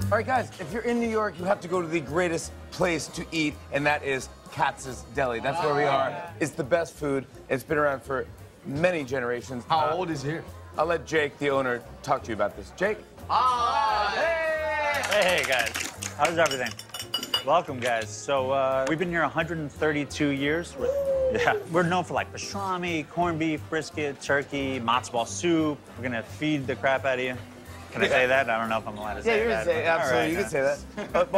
All right, guys, if you're in New York, you have to go to the greatest place to eat, and that is Katz's Deli. That's where we are. Yeah. It's the best food. It's been around for many generations. How old is here? I'll let Jake, the owner, talk to you about this. Jake? Hey, guys. How's everything? Welcome, guys. So we've been here 132 years. We're known for like pastrami, corned beef, brisket, turkey, matzo ball soup. We're gonna feed the crap out of you. Can I say that? I don't know if I'm allowed to say that. Yeah, you can say that. Absolutely, right, you can say that.